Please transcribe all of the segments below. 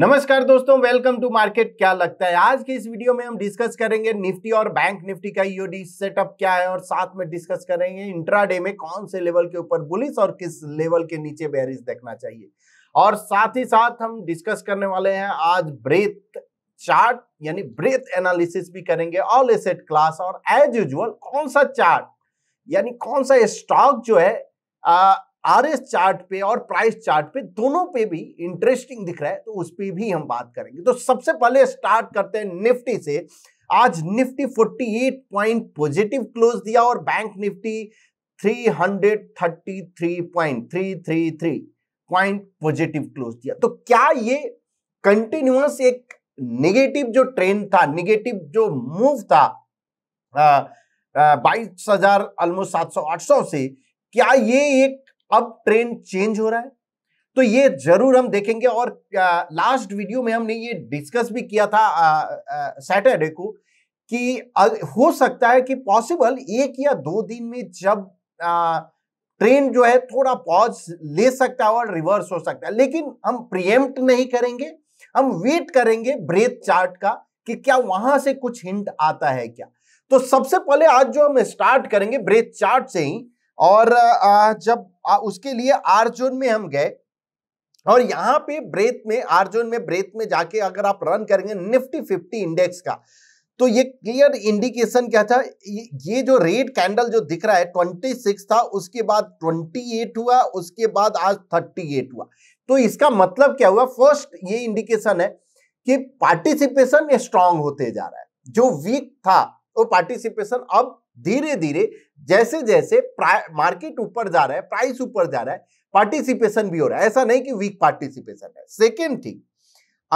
नमस्कार दोस्तों, welcome to market. क्या लगता है आज के इस वीडियो में हम डिस्कस करेंगे निफ्टी और बैंक निफ्टी का ईओडी सेटअप क्या है और साथ में डिस्कस करेंगे इंट्राडे में कौन से लेवल के ऊपर बुलिश और किस लेवल के नीचे बेरिश देखना चाहिए। और साथ ही साथ हम डिस्कस करने वाले हैं आज ब्रेथ चार्ट यानी ब्रेथ एनालिसिस भी करेंगे ऑल एसेट क्लास, और एज यूजुअल कौन सा चार्ट यानी कौन सा स्टॉक जो है आरएस चार्ट पे और प्राइस चार्ट पे दोनों पे भी इंटरेस्टिंग दिख रहा है तो उस पे भी हम बात करेंगे। तो सबसे पहले स्टार्ट करते हैं निफ्टी से। आज निफ्टी 48 पॉइंट पॉजिटिव क्लोज दिया और bank Nifty 333.333 point positive close दिया। तो क्या ये कंटिन्यूअस एक नेगेटिव जो ट्रेंड था, नेगेटिव जो मूव था 22,000 ऑलमोस्ट 700-800 से, क्या ये एक अब ट्रेंड चेंज हो रहा है? तो ये जरूर हम देखेंगे। और लास्ट वीडियो में हमने ये डिस्कस भी किया था सैटरडे को कि हो सकता है कि पॉसिबल एक या दो दिन में जब ट्रेंड जो है थोड़ा पॉज ले सकता है और रिवर्स हो सकता है, लेकिन हम प्रीएम्प्ट नहीं करेंगे, हम वेट करेंगे ब्रेथ चार्ट का कि क्या वहां से कुछ हिंट आता है क्या। तो सबसे पहले आज जो हम स्टार्ट करेंगे ब्रेथ चार्ट से ही, और जब उसके लिए आर जोन में हम गए और यहाँ पे ब्रेथ में आर जोन में ब्रेथ में जाके अगर आप रन करेंगे निफ्टी 50 इंडेक्स का, तो ये क्लियर इंडिकेशन क्या था, ये जो रेड कैंडल जो दिख रहा है 26 था, उसके बाद 28 हुआ, उसके बाद आज 38 हुआ। तो इसका मतलब क्या हुआ, फर्स्ट ये इंडिकेशन है कि पार्टिसिपेशन स्ट्रांग होते जा रहा है। जो वीक था वो पार्टिसिपेशन अब धीरे धीरे जैसे जैसे मार्केट ऊपर जा रहा है, प्राइस ऊपर जा रहा है, पार्टिसिपेशन भी हो रहा है। ऐसा नहीं कि वीक पार्टिसिपेशन है। सेकेंड थिंग,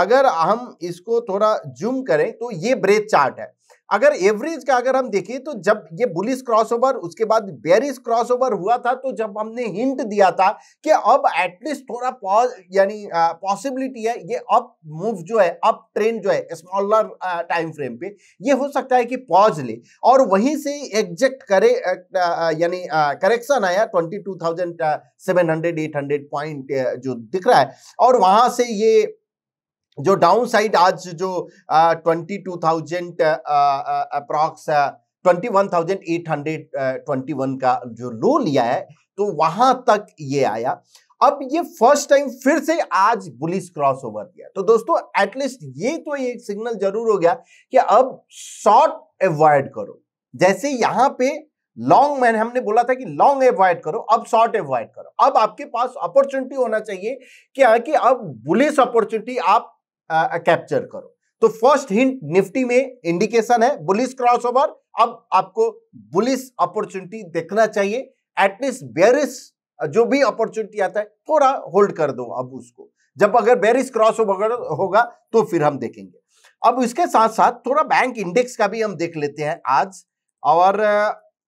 अगर हम इसको थोड़ा जूम करें तो ये ब्रेथ चार्ट है। अगर एवरेज का अगर हम देखें तो जब ये बुलिश क्रॉसओवर उसके बाद बेरिश क्रॉसओवर हुआ था, तो जब हमने हिंट दिया था कि अब एटलीस्ट थोड़ा पॉज यानी पॉसिबिलिटी है, ये अप मूव जो है, अप ट्रेंड जो है स्मॉलर टाइम फ्रेम पे, ये हो सकता है कि पॉज ले और वहीं से एग्जेक्ट करे, यानी करेक्शन आया 22,700-800 पॉइंट जो दिख रहा है, और वहां से ये जो डाउन साइड आज जो 22,000 अप्रॉक्स 21,821 का जो लो लिया है, तो वहां तक ये आया। अब ये फर्स्ट टाइम फिर से आज बुलिश क्रॉस ओवर किया। तो दोस्तों एटलीस्ट ये तो एक सिग्नल जरूर हो गया कि अब शॉर्ट एवॉइड करो। जैसे यहाँ पे लॉन्ग मैन हमने बोला था कि लॉन्ग एवॉइड करो, अब शॉर्ट एवॉइड करो। अब आपके पास अपॉर्चुनिटी होना चाहिए क्या कि अब बुलिश अपॉर्चुनिटी आप कैप्चर करो। तो फर्स्ट हिंट निफ्टी में इंडिकेशन है बुलिश क्रॉसओवर, अब आपको बुलिश अपॉर्चुनिटी देखना चाहिए। एटलीस्ट बेरिश जो भी अपॉर्चुनिटी आता है थोड़ा होल्ड कर दो अब उसको, जब अगर बेरिश क्रॉसओवर होगा तो फिर हम देखेंगे। अब इसके साथ साथ थोड़ा बैंक इंडेक्स का भी हम देख लेते हैं आज, और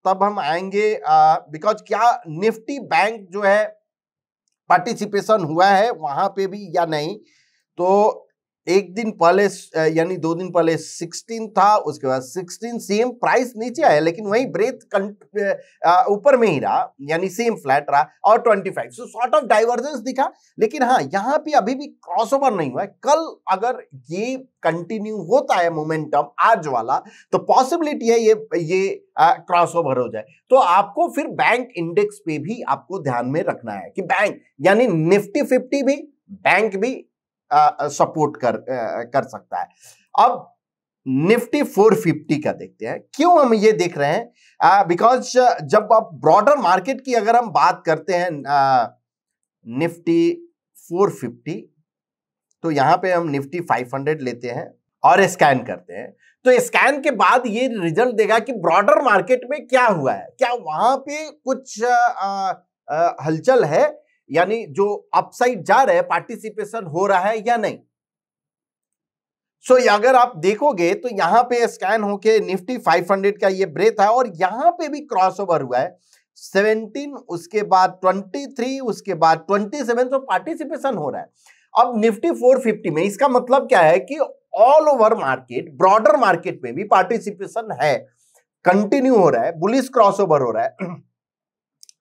तब हम आएंगे बिकॉज क्या निफ्टी बैंक जो है पार्टिसिपेशन हुआ है वहां पे भी या नहीं। तो एक दिन पहले यानी 2 दिन पहले 16 था, उसके बाद 16 सेम प्राइस नीचे आया, लेकिन वही ब्रेथ ऊपर में ही रहा यानी सेम फ्लैट रहा, और 25 सो सॉर्ट ऑफ डाइवर्जेंस दिखा। लेकिन हाँ, यहाँ पे अभी भी क्रॉसओवर नहीं हुआ है। कल अगर ये कंटिन्यू होता है मोमेंटम आज वाला, तो पॉसिबिलिटी है ये क्रॉसओवर हो जाए। तो आपको फिर बैंक इंडेक्स पे भी आपको ध्यान में रखना है कि बैंक यानी निफ्टी 50 भी, बैंक भी सपोर्ट कर सकता है। अब निफ्टी 450 का देखते हैं। क्यों हम ये देख रहे हैं, बिकॉज जब आप ब्रॉडर मार्केट की अगर हम बात करते हैं निफ्टी 450, तो यहां पे हम निफ्टी 500 लेते हैं और स्कैन करते हैं, तो स्कैन के बाद ये रिजल्ट देगा कि ब्रॉडर मार्केट में क्या हुआ है, क्या वहां पे कुछ हलचल है, यानी जो अपसाइड जा रहा है पार्टिसिपेशन हो रहा है या नहीं। सो अगर आप देखोगे तो यहां पे स्कैन होके निफ्टी 500 का ये ब्रेथ है, और यहां पे भी क्रॉसओवर हुआ है 17, उसके बाद 23, उसके बाद 27, तो पार्टिसिपेशन हो रहा है। अब निफ्टी 450 में इसका मतलब क्या है कि all over market, broader market में भी पार्टिसिपेशन है, कंटिन्यू हो रहा है, बुलिश क्रॉसओवर हो रहा है।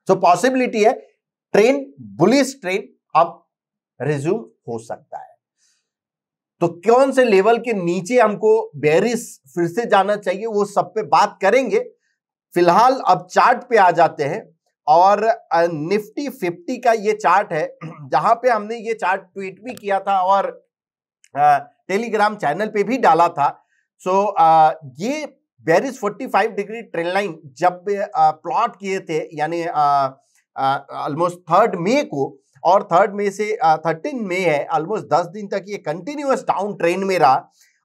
सो पॉसिबिलिटी है ट्रेन, बुलिश ट्रेन अब रिज्यूम हो सकता है। तो कौन से लेवल के नीचे हमको बेरिस फिर से जाना चाहिए वो सब पे बात करेंगे। फिलहाल अब चार्ट पे आ जाते हैं और निफ्टी 50 का ये चार्ट है, जहां पे हमने ये चार्ट ट्वीट भी किया था और टेलीग्राम चैनल पे भी डाला था। सो ये बेरिस 45 डिग्री ट्रेंड लाइन जब प्लॉट किए थे, यानी ऑलमोस्ट 3 मई को, और 3 मई से 13 मई है, ऑलमोस्ट 10 दिन तक ये कंटिन्यूअस डाउन ट्रेंड में रहा।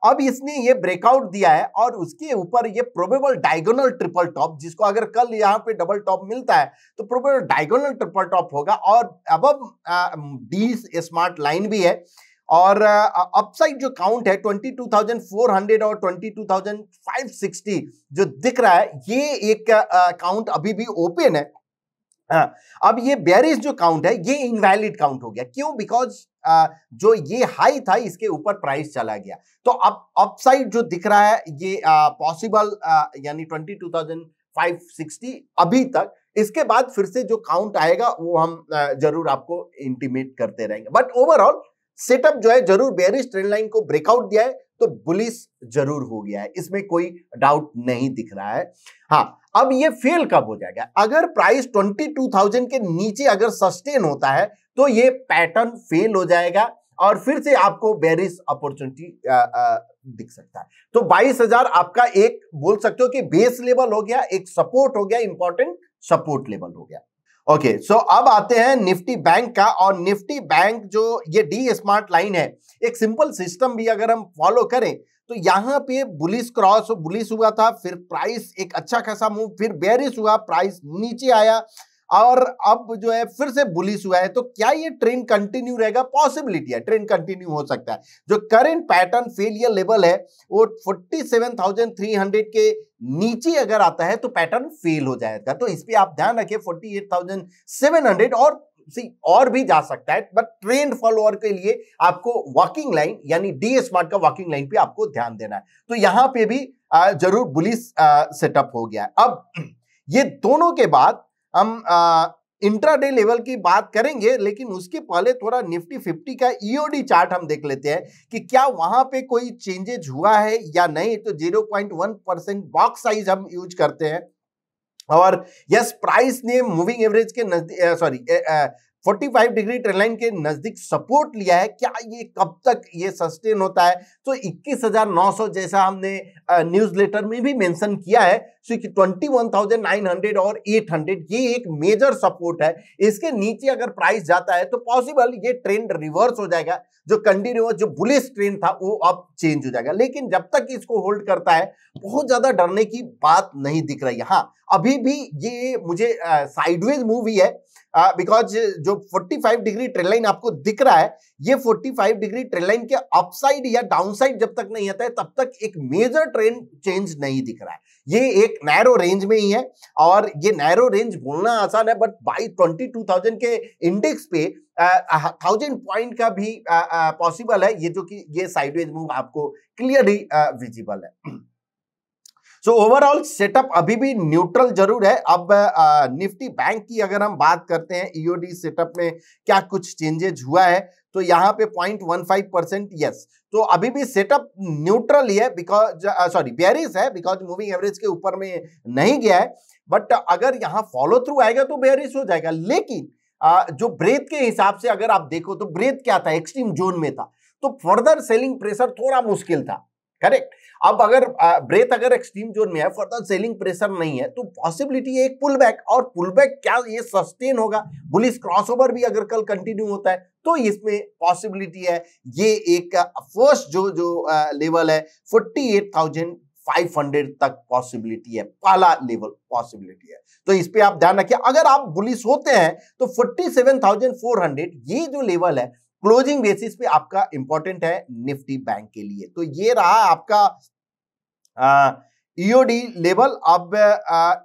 अब इसने ये ब्रेकआउट दिया है और उसके ऊपर ये प्रोबेबल डायगोनल ट्रिपल टॉप, जिसको अगर कल यहाँ पे डबल टॉप मिलता है तो प्रोबेबल डायगोनल ट्रिपल टॉप होगा, और अबव डी स्मार्ट लाइन भी है, और अपसाइड जो काउंट है 22,400 और 22,560 जो दिख रहा है, ये एक काउंट अभी भी ओपन है। अब ये बेरिश जो काउंट है ये इनवैलिड काउंट हो गया, क्यों? बिकॉज जो ये हाई था इसके ऊपर प्राइस चला गया। तो अब अपसाइड जो दिख रहा है ये पॉसिबल, यानी 22,560 अभी तक। इसके बाद फिर से जो काउंट आएगा वो हम जरूर आपको इंटीमेट करते रहेंगे, बट ओवरऑल सेटअप जो है जरूर बेरिश ट्रेंड लाइन को ब्रेकआउट दिया है तो बुलिश जरूर हो गया है, इसमें कोई डाउट नहीं दिख रहा है। हाँ, अब ये फेल कब हो जाएगा? अगर प्राइस 22,000 के नीचे अगर सस्टेन होता है तो ये पैटर्न फेल हो जाएगा और फिर से आपको बेरिश अपॉर्चुनिटी दिख सकता है। तो 22,000 आपका एक बोल सकते हो कि बेस लेवल हो गया, एक सपोर्ट हो गया, इंपॉर्टेंट सपोर्ट लेवल हो गया। ओके, सो अब आते हैं निफ्टी बैंक का, और निफ्टी बैंक जो ये डी स्मार्ट लाइन है, एक सिंपल सिस्टम भी अगर हम फॉलो करें तो यहाँ पे बुलिश क्रॉस बुलिश हुआ था, फिर प्राइस एक अच्छा खासा मूव, फिर बेरिश हुआ, प्राइस नीचे आया और अब जो है फिर से बुलिश हुआ है। तो क्या ये ट्रेंड कंटिन्यू रहेगा? पॉसिबिलिटी है ट्रेंड कंटिन्यू हो सकता है। जो करंट पैटर्न फेलियर लेवल है वो 47,300 के नीचे अगर आता है तो पैटर्न फेल हो जाएगा, तो इस पे आप ध्यान रखें। 48,700 और भी जा सकता है, बट ट्रेंड फॉलोअर के लिए आपको वॉकिंग लाइन यानी डी स्मार्ट का वॉकिंग लाइन पे आपको ध्यान देना है। तो यहां पे भी जरूर बुलिश सेटअप हो गया है। अब ये दोनों के बाद हम इंट्राडे लेवल की बात करेंगे, लेकिन उसके पहले थोड़ा निफ्टी 50 का ईओडी चार्ट हम देख लेते हैं कि क्या वहां पे कोई चेंजेज हुआ है या नहीं। तो 0.1% बॉक्स साइज हम यूज करते हैं, और यस प्राइस ने मूविंग एवरेज के नजदीक, सॉरी 45 डिग्री ट्रेंड लाइन के नजदीक सपोर्ट लिया है। क्या ये कब तक ये सस्टेन होता है? तो 21,900 जैसा हमने न्यूज़लेटर में भी मेंशन किया है, सो कि 21,900 और 800 ये एक मेजर सपोर्ट है। इसके नीचे अगर प्राइस जाता है तो पॉसिबल ये ट्रेंड रिवर्स हो जाएगा, जो कंटिन्यूअस जो बुलिश ट्रेंड था वो अब चेंज हो जाएगा। लेकिन जब तक इसको होल्ड करता है बहुत ज्यादा डरने की बात नहीं दिख रही है। हाँ, अभी भी ये मुझे साइडवेज मूव ही है, बिकॉज जो 45 डिग्री ट्रेंड लाइन आपको दिख रहा है, ये 45 डिग्री ट्रेंड लाइन के अपसाइड या डाउनसाइड जब तक नहीं आता है तब तक एक मेजर ट्रेंड चेंज नहीं दिख रहा है। ये एक नैरो रेंज में ही है, और ये नैरो रेंज बोलना आसान है, बट बाई 22,000 के इंडेक्स पे 1,000 पॉइंट का भी पॉसिबल है, ये जो कि ये साइडवेज मूव आपको क्लियरली विजिबल है। सो ओवरऑल सेटअप अभी भी न्यूट्रल जरूर है। अब निफ्टी बैंक की अगर हम बात करते हैं, ईओडी सेटअप में क्या कुछ चेंजेज हुआ है, तो यहाँ पे 0.15% यस, तो अभी भी सेटअप न्यूट्रल ही है, बिकॉज सॉरी बेरिस है, बिकॉज मूविंग एवरेज के ऊपर में नहीं गया है। बट अगर यहाँ फॉलो थ्रू आएगा तो बेरिस हो जाएगा। लेकिन जो ब्रेथ के हिसाब से अगर आप देखो तो ब्रेथ क्या था, एक्सट्रीम जोन में था, तो फर्दर सेलिंग प्रेशर थोड़ा मुश्किल था, करेक्ट। अब अगर ब्रेथ अगर एक्सट्रीम जोन में है, फर्दर सेलिंग प्रेशर नहीं है, तो पॉसिबिलिटी है एक पुलबैक, और पुलबैक क्या ये सस्टेन होगा? बुलिश क्रॉसओवर भी अगर कल कंटिन्यू होता है तो इसमें पॉसिबिलिटी है। ये एक फर्स्ट जो लेवल है 48,500 तक पॉसिबिलिटी है, पहला लेवल पॉसिबिलिटी है, तो इस पे आप ध्यान रखिए। अगर आप बुलिश होते हैं तो 47,400 ये जो लेवल है क्लोजिंग बेसिस पे आपका इंपॉर्टेंट है निफ्टी बैंक के लिए। तो ये रहा आपका ईओडी लेवल। अब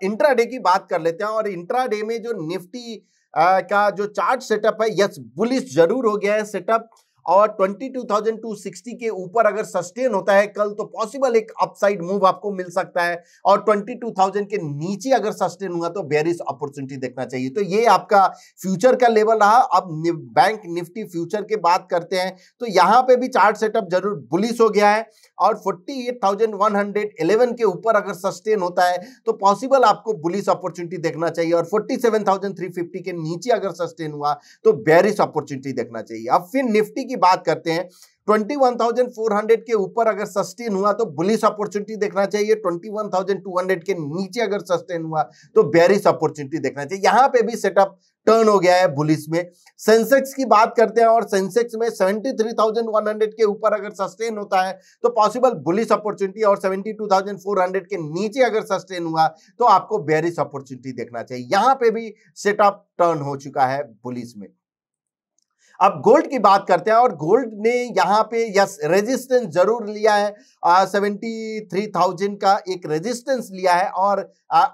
इंट्राडे की बात कर लेते हैं, और इंट्राडे में जो निफ्टी का जो चार्ट सेटअप है, यस बुलिश जरूर हो गया है सेटअप, और 22,260 के ऊपर अगर सस्टेन होता है कल तो पॉसिबल एक अपसाइड मूव आपको मिल सकता है, और 22,000 के नीचे अगर सस्टेन हुआ तो बेयरिश अपॉर्चुनिटी देखना चाहिए। तो ये आपका फ्यूचर का लेवल रहा। अब बैंक निफ्टी फ्यूचर के बात करते हैं तो यहाँ पे भी चार्ट सेटअप जरूर बुलिश हो गया है, और 48,111 के ऊपर अगर सस्टेन होता है तो पॉसिबल आपको बुलिश अपॉर्चुनिटी देखना चाहिए, और 47,350 के नीचे अगर सस्टेन हुआ तो बेयरिश अपॉर्चुनिटी देखना चाहिए। अब फिर निफ्टी की बात करते हैं, 21,400 के ऊपर अगर सस्टेन हुआ तो बुलिश अपॉर्चुनिटी देखना चाहिए, 21,200 के नीचे अगर सस्टेन हुआ तो बेयरिश अपॉर्चुनिटी देखना चाहिए। यहाँ पे भी सेटअप टर्न हो गया है बुलिश में। सेंसेक्स की बात करते हैं और सेंसेक्स में 73,100 के ऊपर अगर सस्टेन होता है तो पॉसिबल बुलिश अपॉर्चुनिटी, और 72,400 के नीचे अगर सस्टेन हुआ तो आपको बेयरिश अपॉर्चुनिटी देखना चाहिए। यहाँ पे भी सेटअप टर्न हो चुका है बुलिश में। अब गोल्ड की बात करते हैं, और गोल्ड ने यहाँ पे यस रेजिस्टेंस जरूर लिया है, 73,000 का एक रेजिस्टेंस लिया है, और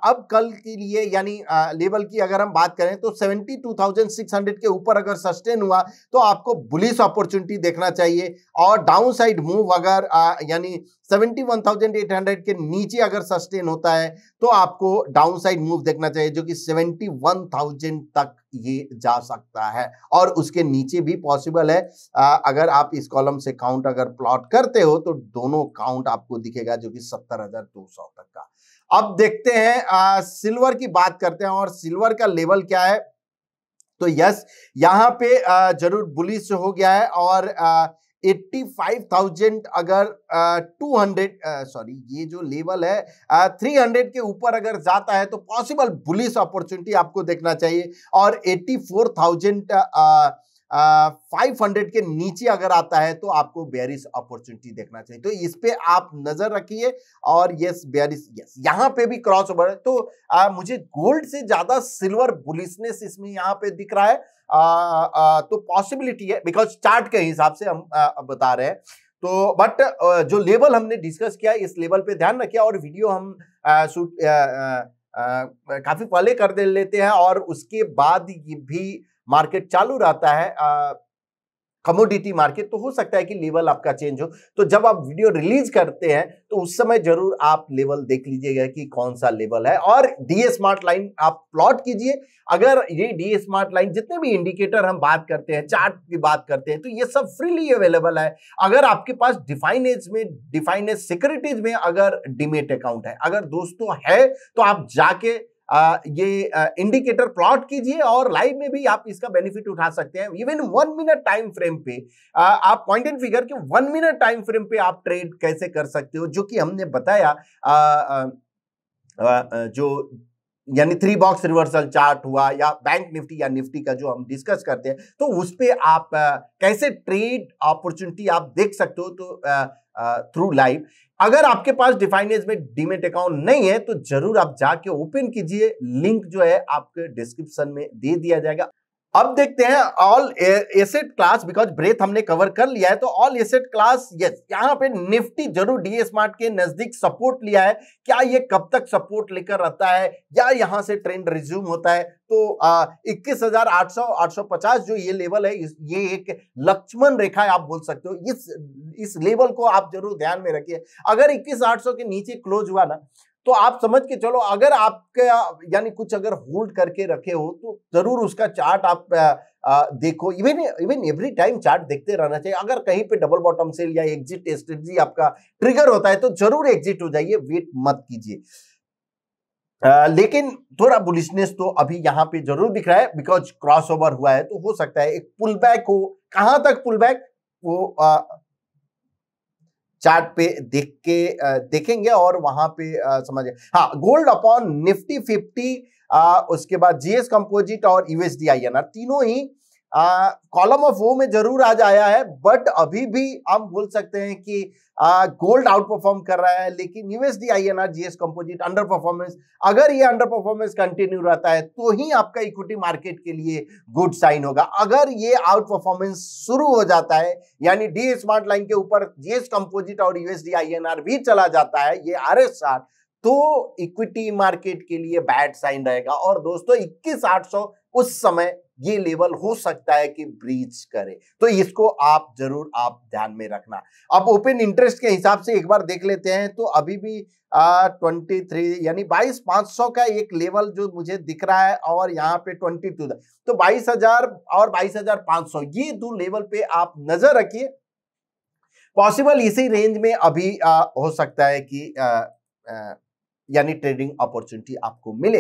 अब कल के लिए यानी लेवल की अगर हम बात करें तो 72,600 के ऊपर अगर सस्टेन हुआ तो आपको बुलिश अपॉर्चुनिटी देखना चाहिए, और डाउन साइड मूव अगर यानी 71,800 के नीचे अगर सस्टेन होता है तो आपको डाउन साइड मूव देखना चाहिए, जो कि 71,000 तक ये जा सकता है, और उसके नीचे भी पॉसिबल है। अगर आप इस कॉलम से काउंट अगर प्लॉट करते हो तो दोनों काउंट आपको दिखेगा, जो कि 70,200 तक का। अब देखते हैं सिल्वर की बात करते हैं, और सिल्वर का लेवल क्या है तो यस यहाँ पे जरूर बुलिश हो गया है, और 85,000 अगर 300 के ऊपर अगर जाता है तो पॉसिबल बुलिश अपॉर्चुनिटी आपको देखना चाहिए, और 84,500 के नीचे अगर आता है तो आपको बेयरिश अपॉर्चुनिटी देखना चाहिए। तो इस पे आप नजर रखिए, और यस बेयरिश यस यहाँ पे भी क्रॉस ओवर है। तो मुझे गोल्ड से ज्यादा सिल्वर बुलिशनेस इसमें यहाँ पे दिख रहा है, तो पॉसिबिलिटी है बिकॉज चार्ट के हिसाब से हम बता रहे हैं। तो बट जो लेवल हमने डिस्कस किया इस लेवल पे ध्यान रखिए, और वीडियो हम काफी पहले कर लेते हैं, और उसके बाद भी मार्केट चालू रहता है कमोडिटी मार्केट, तो हो सकता है कि लेवल आपका चेंज हो। तो जब आप वीडियो रिलीज करते हैं तो उस समय जरूर आप लेवल देख लीजिएगा कि कौन सा लेवल है, और डी स्मार्ट लाइन आप प्लॉट कीजिए। अगर ये डी स्मार्ट लाइन जितने भी इंडिकेटर हम बात करते हैं, चार्ट की बात करते हैं, तो ये सब फ्रीली अवेलेबल है। अगर आपके पास डिफाइनेज में, डिफाइनेज सिक्योरिटीज में अगर डीमेट अकाउंट है, अगर दोस्तों है तो आप जाके ये इंडिकेटर प्लॉट कीजिए, और लाइव में भी आप इसका बेनिफिट उठा सकते हैं। इवन 1 मिनट टाइम फ्रेम पे आप पॉइंट एंड फिगर के 1 मिनट टाइम फ्रेम पे आप ट्रेड कैसे कर सकते हो, जो कि हमने बताया जो यानी 3 बॉक्स रिवर्सल चार्ट हुआ, या बैंक निफ्टी या निफ्टी का जो हम डिस्कस करते हैं, तो उस पे आप कैसे ट्रेड अपॉर्चुनिटी आप देख सकते हो तो थ्रू लाइव। अगर आपके पास डिफाइनेज में डीमेट अकाउंट नहीं है तो जरूर आप जाके ओपन कीजिए, लिंक जो है आपके डिस्क्रिप्शन में दे दिया जाएगा। अब देखते हैं all asset class, because breadth हमने कवर कर लिया है। तो ऑल एसेट क्लास यस यहाँ पे निफ्टी जरूर डी स्मार्ट के नजदीक सपोर्ट लिया है। क्या ये कब तक सपोर्ट लेकर रहता है या यहाँ से ट्रेंड रिज्यूम होता है? तो 21,850 जो ये लेवल है, ये एक लक्ष्मण रेखा है आप बोल सकते हो। इस लेवल को आप जरूर ध्यान में रखिए। अगर 21,800 के नीचे क्लोज हुआ ना तो आप समझ के चलो, अगर आपके यानी कुछ अगर होल्ड करके रखे हो तो जरूर उसका चार्ट आप देखो। इवन एवरी टाइम चार्ट देखते रहना चाहिए। अगर कहीं पे डबल बॉटम सेल या एग्जिट स्ट्रेटजी आपका ट्रिगर होता है तो जरूर एग्जिट हो जाइए, वेट मत कीजिए। लेकिन थोड़ा बुलिशनेस तो अभी यहाँ पे जरूर दिख रहा है बिकॉज क्रॉस ओवर हुआ है, तो हो सकता है एक पुल बैक हो। कहाँ तक पुल बैक वो चार्ट पे देखेंगे और वहां पे समझे। हाँ, गोल्ड अपॉन निफ्टी 50, उसके बाद जीएस कंपोजिट और यूएसडी आईएनआर, तीनों ही कॉलम ऑफ वो में जरूर आज आया है। बट अभी भी हम बोल सकते हैं कि गोल्ड आउट परफॉर्म कर रहा है, लेकिन USD INR GS composite under performance. अगर ये अंडर परफॉर्मेंस कंटिन्यू रहता है तो ही आपका इक्विटी मार्केट के लिए गुड साइन होगा। अगर ये आउट परफॉर्मेंस शुरू हो जाता है यानी डी स्मार्ट लाइन के ऊपर जीएस कंपोजिट और यूएसडी आईएनआर भी चला जाता है, ये RS 60, तो इक्विटी मार्केट के लिए बैड साइन रहेगा। और दोस्तों 21,800 उस समय ये लेवल हो सकता है कि ब्रीच करे, तो इसको आप जरूर आप ध्यान में रखना। अब ओपन इंटरेस्ट के हिसाब से एक बार देख लेते हैं तो अभी भी 23 यानी 22,500 का एक लेवल जो मुझे दिख रहा है और यहाँ पे 22 तो 22,000 और 22,500 ये दो लेवल पे आप नजर रखिए। पॉसिबल इसी रेंज में अभी हो सकता है कि यानी ट्रेडिंग अपॉर्चुनिटी आपको मिले।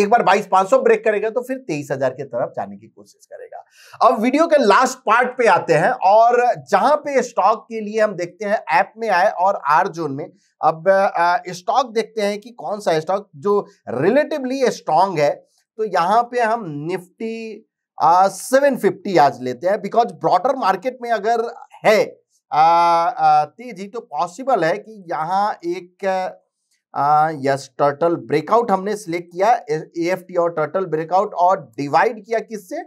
एक बार 22,500 ब्रेक करेगा तो फिर 23,000 के तरफ जाने की कोशिश करेगा। अब वीडियो के लास्ट पार्ट पे आते हैं और जहां पे स्टॉक के लिए हम देखते हैं ऐप में आए और आर जोन में अब स्टॉक देखते हैं कि कौन सा स्टॉक जो रिलेटिवली स्ट्रांग है। तो यहाँ पे हम निफ्टी 750 आज लेते हैं बिकॉज ब्रॉडर मार्केट में अगर है तेजी तो पॉसिबल है कि यहाँ एक यस टर्टल ब्रेकआउट हमने सिलेक्ट किया, एएफटी और टर्टल ब्रेकआउट और डिवाइड किया किससे,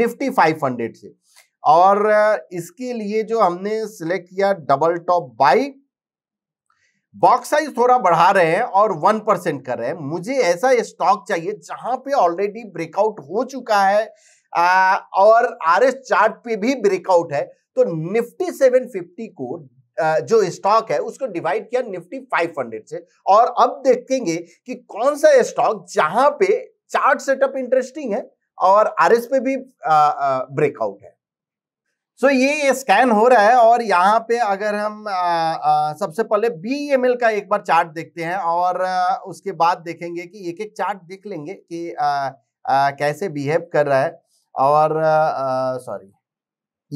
निफ्टी 500 से। और इसके लिए जो हमने सिलेक्ट किया double top buy, box size थोड़ा बढ़ा रहे हैं और 1% कर रहे हैं। मुझे ऐसा स्टॉक चाहिए जहां पे ऑलरेडी ब्रेकआउट हो चुका है और आरएस चार्ट पे भी ब्रेकआउट है। तो निफ्टी 750 को जो स्टॉक है उसको डिवाइड किया निफ्टी 500 से और अब देखेंगे कि कौन सा स्टॉक जहां पे चार्ट सेटअप इंटरेस्टिंग है और आरएस पे भी ब्रेकआउट है। सो ये स्कैन हो रहा है और यहाँ पे अगर हम सबसे पहले बीएमएल का एक बार चार्ट देखते हैं और उसके बाद देखेंगे कि एक एक चार्ट देख लेंगे कि कैसे बिहेव कर रहा है। और सॉरी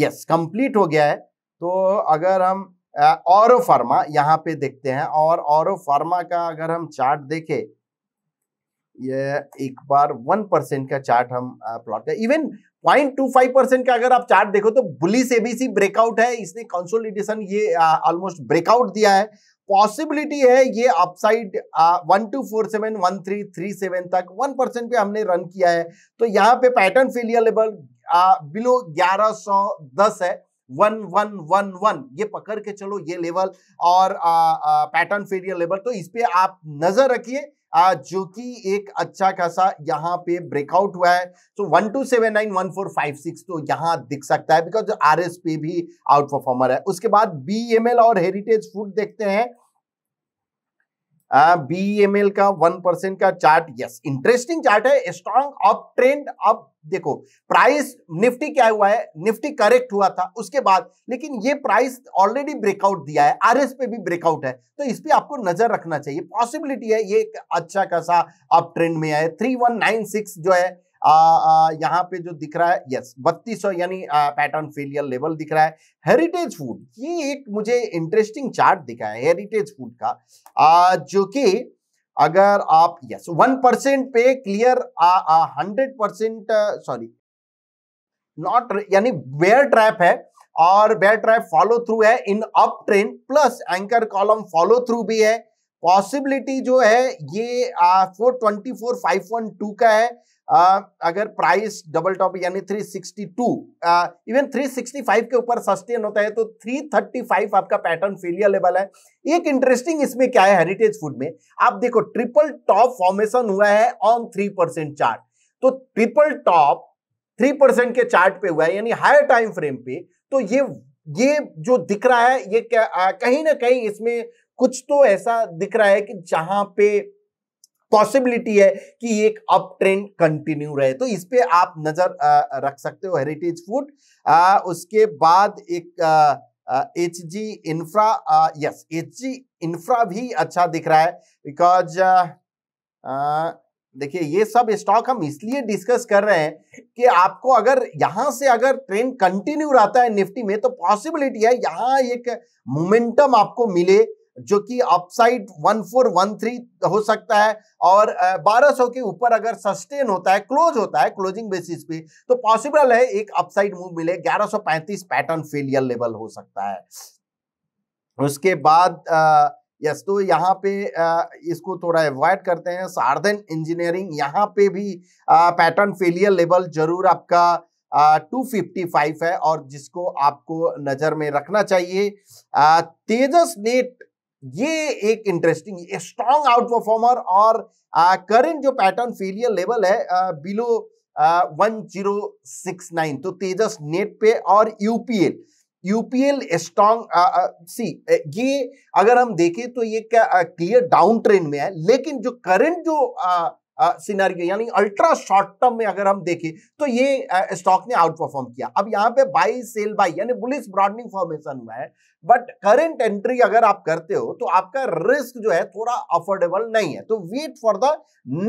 यस कंप्लीट हो गया है। तो अगर हम ऑरो फार्मा यहाँ पे देखते हैं और ऑरो फार्मा का अगर हम चार्ट देखें, ये एक बार 1% का चार्ट हम प्लॉट है, इवन 0.25% का अगर आप चार्ट देखो तो बुलिश एबीसी ब्रेकआउट है, इसने कंसोलिडेशन ये ऑलमोस्ट ब्रेकआउट दिया है। पॉसिबिलिटी है ये अपसाइड 1247 1337 तक 1% पे हमने रन किया है। तो यहाँ पे पैटर्न फेलियर लेवल बिलो 1110 है, 1111 ये पकड़ के चलो ये लेवल और पैटर्न फेलियर लेवल, तो इस पे आप नजर रखिए जो कि एक अच्छा खासा यहाँ पे ब्रेकआउट हुआ है। तो 12791456 तो यहाँ दिख सकता है बिकॉज आरएस पे भी आउट परफॉर्मर है। उसके बाद बीएमएल और हेरिटेज फूड देखते हैं। बीएमएल का 1% का चार्ट, यस इंटरेस्टिंग चार्ट है, स्ट्रॉन्ग अप ट्रेंड। अब देखो प्राइस निफ्टी क्या हुआ है, निफ्टी करेक्ट हुआ था उसके बाद, लेकिन ये प्राइस ऑलरेडी ब्रेकआउट दिया है, आरएस पे भी ब्रेकआउट है, तो इस पे आपको नजर रखना चाहिए। पॉसिबिलिटी है ये एक अच्छा खासा अप ट्रेंड में है। 3196 जो है यहाँ पे जो दिख रहा है, यस 3200 यानी पैटर्न फेलियर लेवल दिख रहा है। हेरिटेज फूड ये एक मुझे इंटरेस्टिंग चार्ट दिखा है हेरिटेज फूड का जो कि अगर आप यस 1% पे क्लियर 100% सॉरी नॉट यानी बेयर ट्रैप है और बेयर ट्रैप फॉलो थ्रू है in up trend plus anchor column follow through भी है। पॉसिबिलिटी जो है ये 424512 का है। अगर प्राइस डबल टॉप यानी 362 इवन 365 के ऊपर सस्टेन होता है तो 335 आपका पैटर्न फेलियर लेवल है। एक इंटरेस्टिंग इसमें क्या है हेरिटेज फूड में, आप देखो ट्रिपल टॉप फॉर्मेशन हुआ है ऑन 3% चार्ट, तो ट्रिपल टॉप 3% के चार्ट पे हुआ है यानी हायर टाइम फ्रेम पे। तो ये जो दिख रहा है ये कहीं ना कहीं इसमें कुछ तो ऐसा दिख रहा है कि जहां पे पॉसिबिलिटी है कि एक अप ट्रेंड कंटिन्यू रहे, तो इस पे आप नजर रख सकते हो हेरिटेज फूड। उसके बाद एक Hg infra, yes Hg infra भी अच्छा दिख रहा है बिकॉज देखिए ये सब स्टॉक हम इसलिए डिस्कस कर रहे हैं कि आपको अगर यहां से अगर ट्रेंड कंटिन्यू रहता है निफ्टी में तो पॉसिबिलिटी है यहाँ एक मोमेंटम आपको मिले जो कि अपसाइड 1413 हो सकता है और 1200 के ऊपर अगर सस्टेन होता है, क्लोज होता है क्लोजिंग बेसिस पे, तो पॉसिबल है एक अपसाइड मूव मिले। 1135 पैटर्न फेलियर लेवल हो सकता है। उसके बाद यस तो यहाँ पे इसको थोड़ा एवॉइड करते हैं। सार्देन इंजीनियरिंग यहाँ पे भी पैटर्न फेलियर लेवल जरूर आपका 255 है और जिसको आपको नजर में रखना चाहिए। तेजस नेट ये एक इंटरेस्टिंग स्ट्रॉन्ग आउट परफॉर्मर और करंट जो पैटर्न फेलियर लेवल है बिलो 1069 तो तेजस नेट पे और यूपीएल स्ट्रॉन्ग सी ये अगर हम देखें तो ये क्या क्लियर डाउन ट्रेंड में है, लेकिन जो करंट जो सिनेरियो यानी अल्ट्रा शॉर्ट टर्म में अगर हम देखें तो ये स्टॉक ने आउट परफॉर्म किया। अब यहाँ पे बाई सेल बाई यानी बुलिश ब्रॉडनिंग फॉर्मेशन हुआ है, बट करंट एंट्री अगर आप करते हो तो आपका रिस्क जो है थोड़ा अफोर्डेबल नहीं है, तो wait for the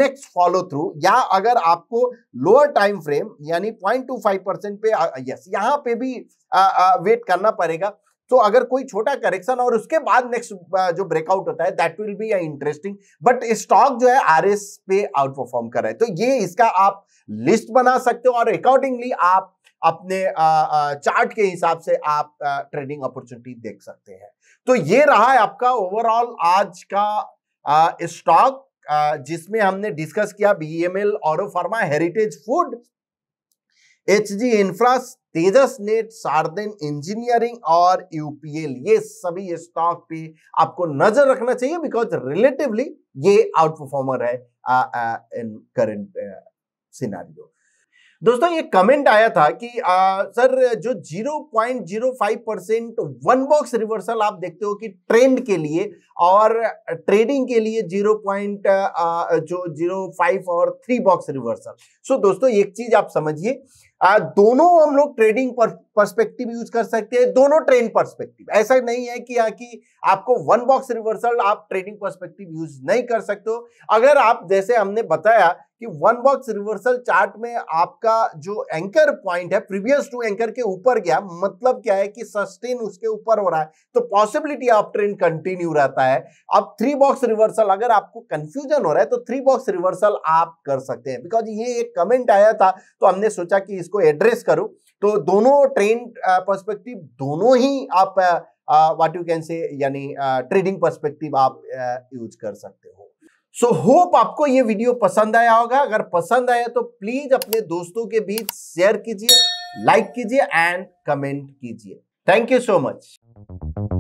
next follow through. या अगर आपको लोअर टाइम फ्रेम यानी 0.25% पे यस यहाँ पे भी वेट करना पड़ेगा। तो अगर कोई छोटा करेक्शन और उसके बाद नेक्स्ट जो ब्रेकआउट होता है that will be interesting, but stock जो है आरएस पे आउट परफॉर्म कर रहा है, तो ये इसका आप लिस्ट बना सकते हो और अकॉर्डिंगली आप अपने चार्ट के हिसाब से आप ट्रेडिंग अपॉर्चुनिटी देख सकते हैं। तो ये रहा है आपका ओवरऑल आज का स्टॉक जिसमें हमने डिस्कस किया BML, Auro pharma, heritage food, Hg infra, Tejas net, सार्देन engineering और यूपीएल, ये सभी स्टॉक पे आपको नजर रखना चाहिए बिकॉज रिलेटिवली ये आउट परफॉर्मर है इन करंट सिनेरियो। दोस्तों ये कमेंट आया था कि सर जो 0.05% वन बॉक्स रिवर्सल आप देखते हो कि ट्रेंड के लिए और ट्रेडिंग के लिए 0.05 और 3 बॉक्स रिवर्सल। सो दोस्तों एक चीज आप समझिए, दोनों हम लोग ट्रेडिंग पर्सपेक्टिव यूज कर सकते हैं, दोनों ट्रेंड पर्सपेक्टिव। ऐसा नहीं है कि आपको वन बॉक्स रिवर्सल आप ट्रेडिंग पर्सपेक्टिव यूज नहीं कर सकते हो। अगर आप जैसे हमने बताया कि वन बॉक्स रिवर्सल चार्ट में आपका जो एंकर पॉइंट है प्रीवियस टू एंकर के ऊपर गया, मतलब क्या है कि सस्टेन उसके ऊपर हो रहा है तो पॉसिबिलिटी ऑफ ट्रेंड कंटिन्यू रहता है। अब 3 बॉक्स रिवर्सल अगर आपको कंफ्यूजन हो रहा है तो 3 बॉक्स रिवर्सल आप कर सकते हैं, बिकॉज ये एक कमेंट आया था तो हमने सोचा कि इसको एड्रेस करूं। तो दोनों ट्रेंड पर्सपेक्टिव दोनों ही आप व्हाट यू कैन से यानी ट्रेडिंग पर्सपेक्टिव आप यूज कर सकते हो। सो होप आपको ये वीडियो पसंद आया होगा। अगर पसंद आया तो प्लीज अपने दोस्तों के बीच शेयर कीजिए, लाइक कीजिए एंड कमेंट कीजिए। Thank you so much.